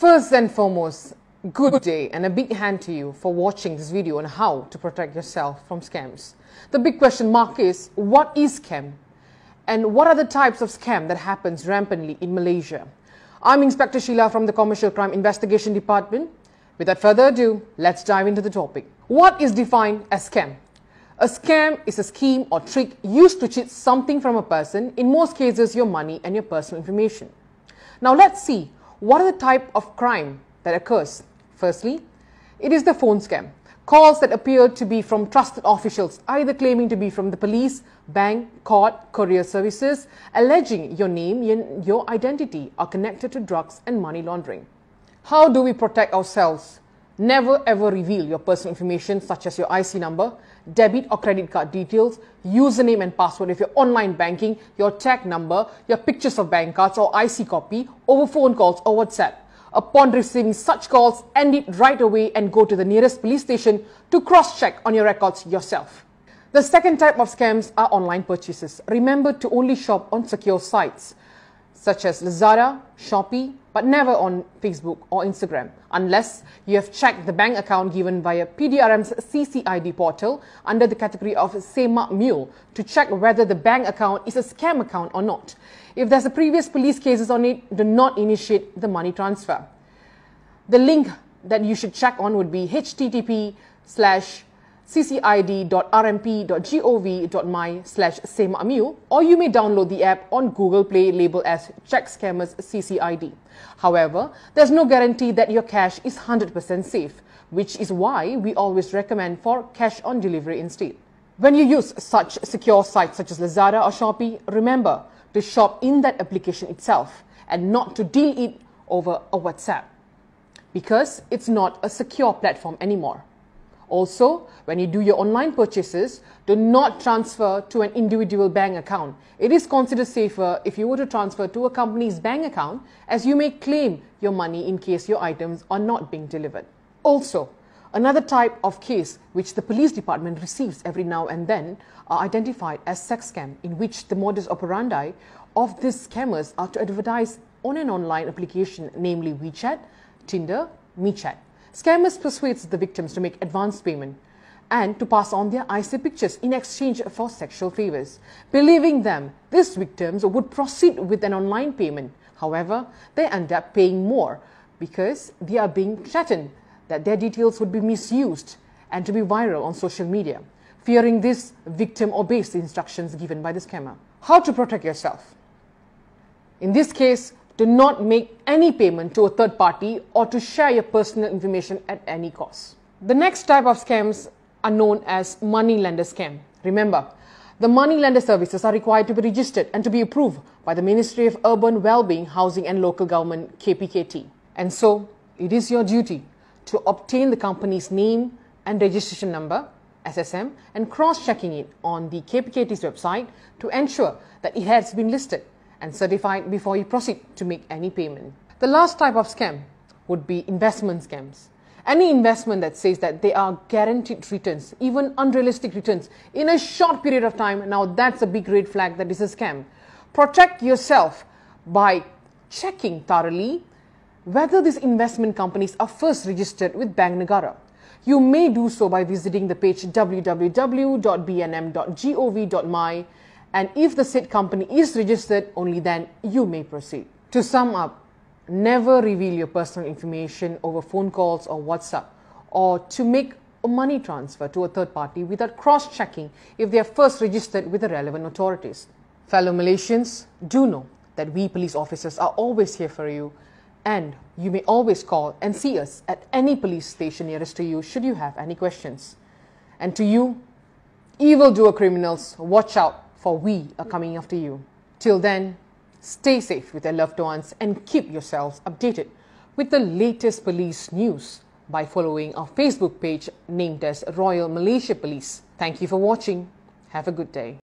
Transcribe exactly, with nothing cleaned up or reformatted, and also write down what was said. First and foremost, good day and a big hand to you for watching this video on how to protect yourself from scams. The big question mark is, what is scam? And what are the types of scam that happens rampantly in Malaysia? I'm Inspector Sheila from the Commercial Crime Investigation Department. Without further ado, let's dive into the topic. What is defined as scam? A scam is a scheme or trick used to cheat something from a person, in most cases your money and your personal information. Now let's see, what are the type of crime that occurs? Firstly, it is the phone scam. Calls that appear to be from trusted officials, either claiming to be from the police, bank, court, courier services, alleging your name, your identity are connected to drugs and money laundering. How do we protect ourselves? Never ever reveal your personal information such as your I C number, debit or credit card details, username and password if you're online banking, your tag number, your pictures of bank cards or I C copy, over phone calls or WhatsApp. Upon receiving such calls, end it right away and go to the nearest police station to cross-check on your records yourself. The second type of scams are online purchases. Remember to only shop on secure sites such as Lazada, Shopee, but never on Facebook or Instagram unless you have checked the bank account given via P D R M's C C I D portal under the category of Sema Mule to check whether the bank account is a scam account or not. If there's a previous police cases on it, do not initiate the money transfer. The link that you should check on would be h t t p colon slash c c i d dot r m p dot gov dot my slash sema mule, or you may download the app on Google Play labeled as Check Scammers C C I D. However, there's no guarantee that your cash is one hundred percent safe, which is why we always recommend for cash on delivery instead. When you use such secure sites such as Lazada or Shopee, remember to shop in that application itself and not to deal it over a WhatsApp because it's not a secure platform anymore. Also, when you do your online purchases, do not transfer to an individual bank account. It is considered safer if you were to transfer to a company's bank account as you may claim your money in case your items are not being delivered. Also, another type of case which the police department receives every now and then are identified as sex scam, in which the modus operandi of these scammers are to advertise on an online application, namely WeChat, Tinder, MeChat. Scammers persuades the victims to make advance payment and to pass on their I C pictures in exchange for sexual favors. Believing them, these victims would proceed with an online payment. However, they end up paying more because they are being threatened that their details would be misused and to be viral on social media. Fearing this, victim obeys the instructions given by the scammer. How to protect yourself? In this case, do not make any payment to a third party or to share your personal information at any cost. The next type of scams are known as money lender scam. Remember, the money lender services are required to be registered and to be approved by the Ministry of Urban Wellbeing, Housing and Local Government K P K T. And so, it is your duty to obtain the company's name and registration number S S M and cross-checking it on the K P K T's website to ensure that it has been listed and certified before you proceed to make any payment. The last type of scam would be investment scams. Any investment that says that they are guaranteed returns, even unrealistic returns, in a short period of time, now that's a big red flag that is a scam. Protect yourself by checking thoroughly whether these investment companies are first registered with Bank Negara. You may do so by visiting the page w w w dot b n m dot gov dot my, and if the said company is registered, only then you may proceed. To sum up, never reveal your personal information over phone calls or WhatsApp, or to make a money transfer to a third party without cross-checking if they are first registered with the relevant authorities. Fellow Malaysians, do know that we police officers are always here for you, and you may always call and see us at any police station nearest to you should you have any questions. And to you, evildoer criminals, watch out, for we are coming after you. Till then, stay safe with your loved ones and keep yourselves updated with the latest police news by following our Facebook page named as Royal Malaysia Police. Thank you for watching. Have a good day.